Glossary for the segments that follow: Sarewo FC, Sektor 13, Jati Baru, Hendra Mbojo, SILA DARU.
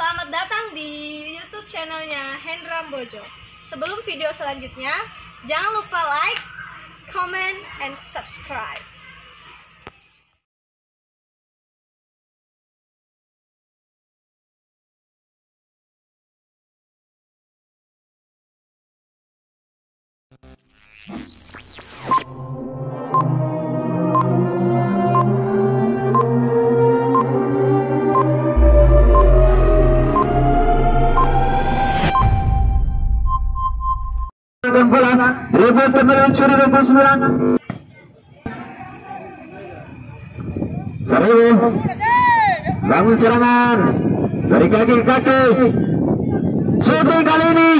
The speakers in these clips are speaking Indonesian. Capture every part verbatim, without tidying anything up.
Selamat datang di YouTube channelnya Hendra Mbojo. Sebelum video selanjutnya, jangan lupa like, comment, and subscribe. Ribut pemain curi nomor sembilan Sarewo bangun serangan dari kaki ke kaki. Shooting kali ini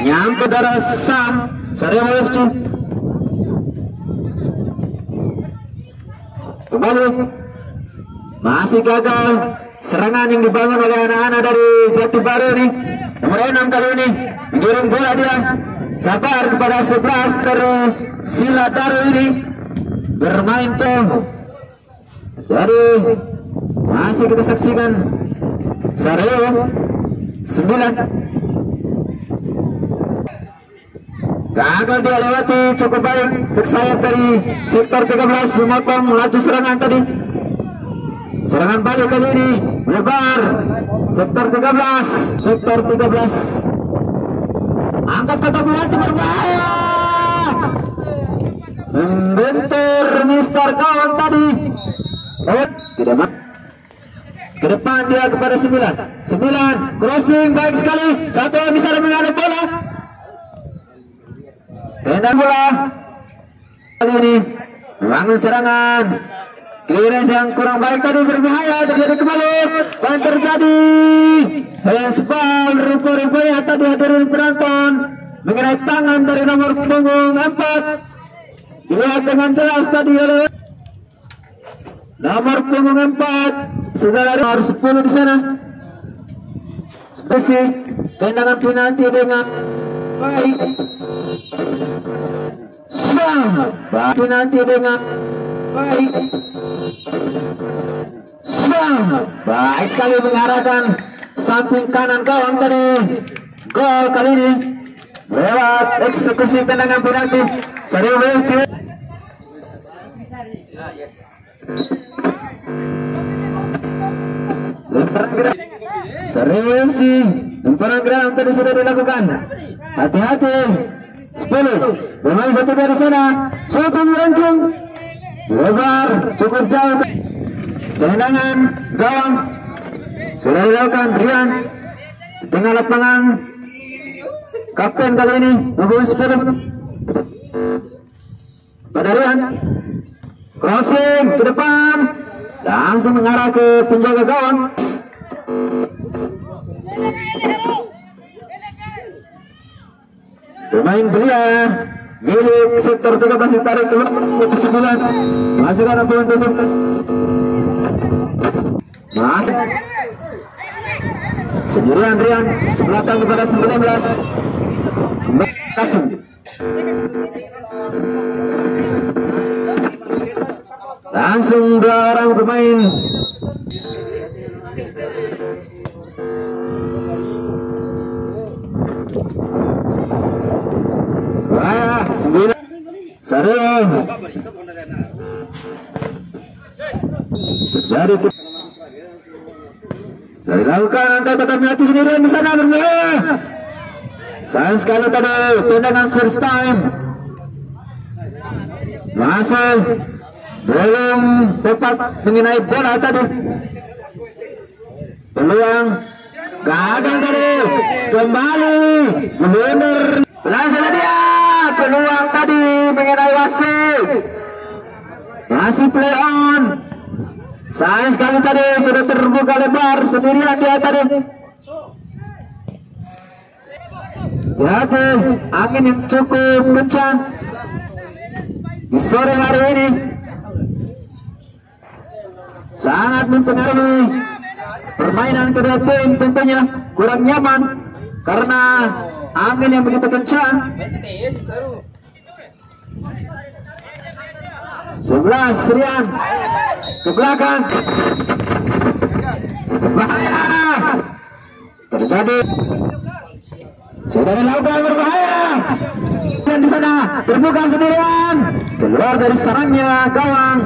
menyambut darah Sam Sarewo F C. Kembali masih gagal serangan yang dibangun oleh anak-anak dari Jati Baru nih. Nomor enam kali ini menggiring bola dia. Sabar kepada sebelas dari Silataru ini bermain pun. Jadi masih kita saksikan Sarewo sembilan gagal dia lewati cukup baik ke sayap dari sektor tiga belas memotong laju serangan tadi. Serangan balik kali ini melebar sektor tiga belas sektor tiga belas. Angkat kata belati berbahaya. Membentur mister kawan tadi. Eh, tidak mak. Ke depan dia kepada sembilan. Sembilan crossing baik sekali. Satu misalnya mengaduk bola. Tendang bola. Kali ini bangun serangan. Clearance yang kurang baik tadi berbahaya terjadi kembali. Dan terjadi. Hesbal rupa-rupanya tadi hadirin penonton mengenai tangan dari nomor punggung empat. Dilihat dengan jelas tadi oleh nomor punggung empat saudara nomor sepuluh di sana. Sesi tendangan penalti dengan baik. Sama penalti dengan baik. Sama baik sekali mengarahkan samping kanan kawan tadi. Gol kali ini lewat eksekusi tendangan penalti Sarewo F C. Sarewo F C lemparan geram tadi sudah dilakukan. Hati-hati sepuluh bermain satu dari sana. Syuting lengkung lebar cukup jauh. Tendangan gawang sudah dilakukan Rian di tengah lapangan. Kapten kali ini nomor sepuluh pada Rian. Crossing ke depan langsung mengarah ke penjaga gawang. Pemain belia milik sektor tiga belas ditarik keluar sembilan. Masih ada pemain tutup. Masih sendirian Rian belakang kepada sembilan belas Kasim. Langsung dua orang pemain wah sembilan Sarewo jadi dari lakukan angkat tetap hati sendiri di sana berbahaya. Sayang sekali tadi tendangan first time. Masih belum tepat mengenai bola tadi. Peluang gagal tadi. Kembali benar. Langsung dia peluang tadi mengenai wasit. Masih play on. Sayang sekali tadi sudah terbuka lebar sendirian dia tadi. Lihat angin yang cukup kencang di sore hari ini sangat mempengaruhi permainan kedua tim. Tentunya kurang nyaman karena angin yang begitu kencang. Sebelas Rian ke belakang bahaya terjadi. Sudah dilakukan berbahaya. Dan di sana terbuka sendirian, keluar dari sarangnya gawang.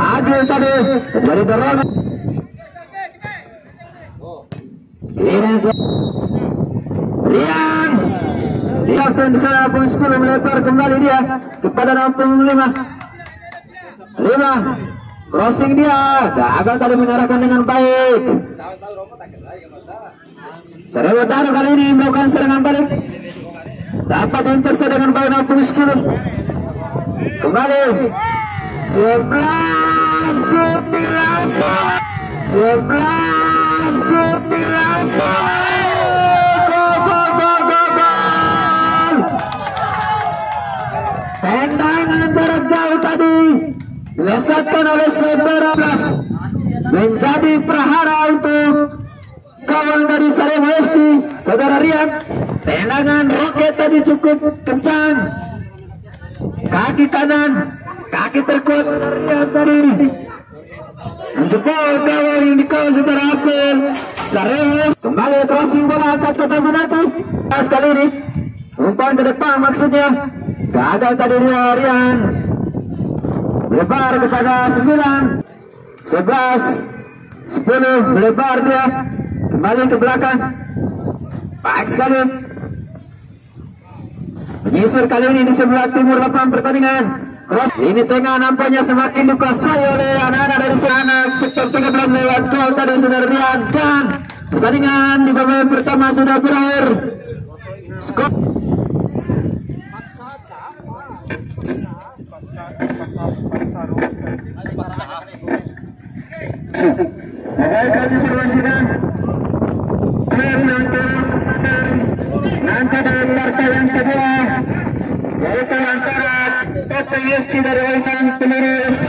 Agil tadi kembali berlari. Rian, Rian di sana pun sepuluh melebar kembali dia kepada nomor lima. Lima, crossing dia, gagal tadi mengarahkan dengan baik. Sarewo Daru kali ini melakukan serangan balik, dapat intercept dengan baik nomor sepuluh. Kembali, sebelas, sutirasa, sebelas, sutirasa. Gol, gol, gol, gol, gol. Tendangan jarak jauh tadi dilesatkan oleh Sektor tiga belas menjadi prahara untuk kawan dari Sarewo F C. Saudara Rian, tendangan roket tadi cukup kencang, kaki kanan, kaki terkuat Rian tadi menjebol kawan yang dikawal saudara Akil. Sarewo kembali crossing bola atas kota Munatu sekali ini, umpan ke depan maksudnya, gagal tadi Rian. Lebar kepada sembilan, sebelas, sepuluh, lebar dia kembali ke belakang. Baik sekali menyisir kali ini di sebelah timur lapangan pertandingan. Cross ini tengah nampaknya semakin dikuasai oleh anak-anak dari sana Sektor tiga belas lewat gol tadi saudara Rian, dan pertandingan di babak pertama sudah berakhir. Skor akan diperlukan antara partai yang kedua yaitu antara Jati F C dari Waitan Peluru F C.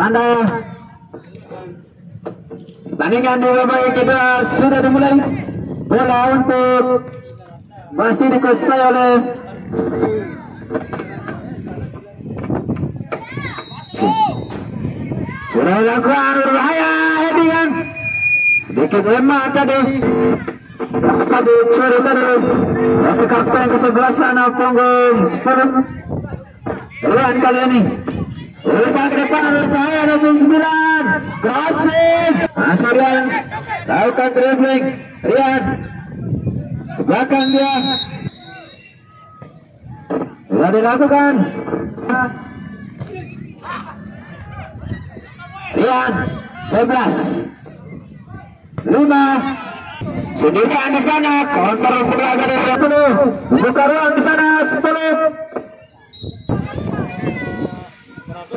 Tanda pertandingan di babak kedua sudah dimulai. Bola untuk masih dikuasai oleh sudah dilakukan berbahaya, headingan sedikit lemah tadi, dapat dicuri tadi tapi kapten kesebelasan punggung sepuluh Rian kali ini. Lepas ke depan, lepas dua puluh sembilan, crossing masih Rian, lakukan dribbling Rian ke belakang dia, sudah dilakukan Rian, sebelas, lima, sendirian di sana, counter putra dari sepuluh, buka ruang di sana sepuluh.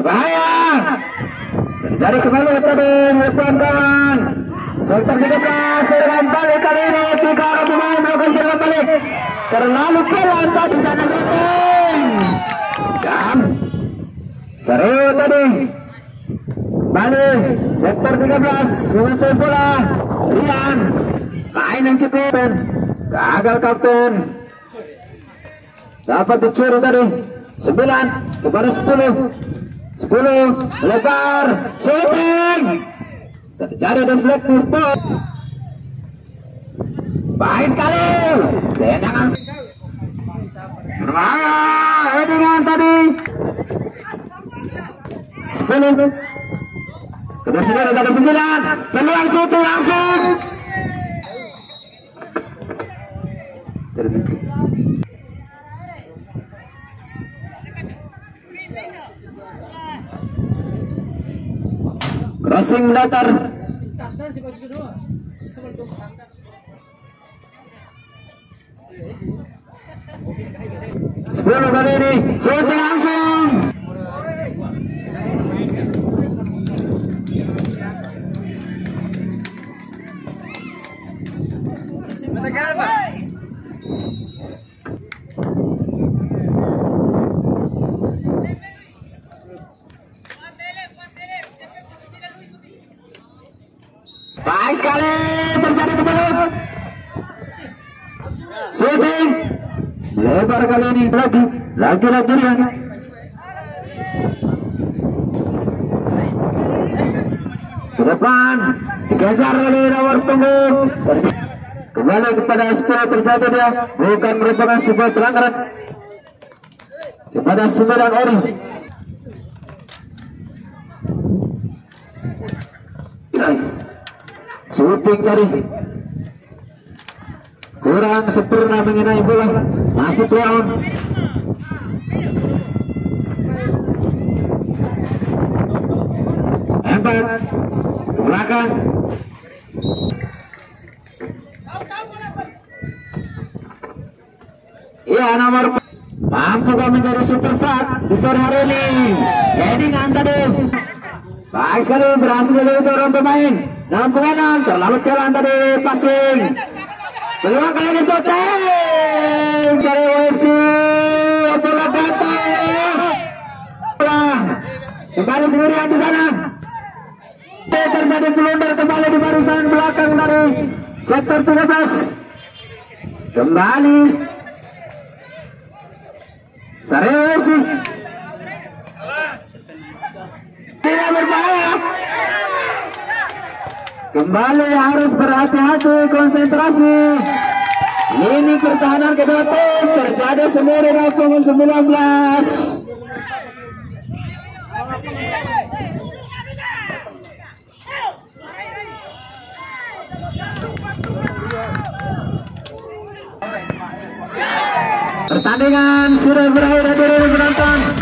Bahaya terjadi kembali tadi depan kawan Sektor tiga belas, serangan balik kali ini tiga orang pemain melakukan serangan balik. terlalu pelan tadi sana Soteng. Dan Sarewo tadi. Bani sektor tiga belas menguasai bola. Rian main yang cepat. Gagal kapten. Dapat dicuri tadi. sembilan kepada sepuluh. sepuluh lebar Soteng. Terjadi deflektif ball. Baik sekali tendangan berbahaya dengan tadi sepuluh kedua sembilan ada sembilan peluang situ langsung crossing datar sepuluh kali ini syuting langsung baik sekali terjadi kembali syuting lebar kali ini lagi lagi lagi ya. Ke depan dikejar oleh nomor punggung kembali kepada sepuluh terjatuh dia bukan merupakan sebuah pelanggaran kepada sembilan orang syuting tadi kurang sempurna mengenai bola masih playoff empat ke belakang iya nomor mampukah menjadi super sub di sore hari ini headingan tadi baik sekali berhasil itu orang pemain enam puluh enam terlalu pelan tadi passing peluang kali ini Soteng Sarewo F C bola gatal kembali sendirian di sana terjadi blunder kembali di barisan belakang dari sektor tiga belas kembali Sarewo F C tidak berbahaya kembali harus berhati-hati konsentrasi lini pertahanan kedua tim terjadi sendiri dari punggung sembilan belas pertandingan sudah berakhir dari penonton.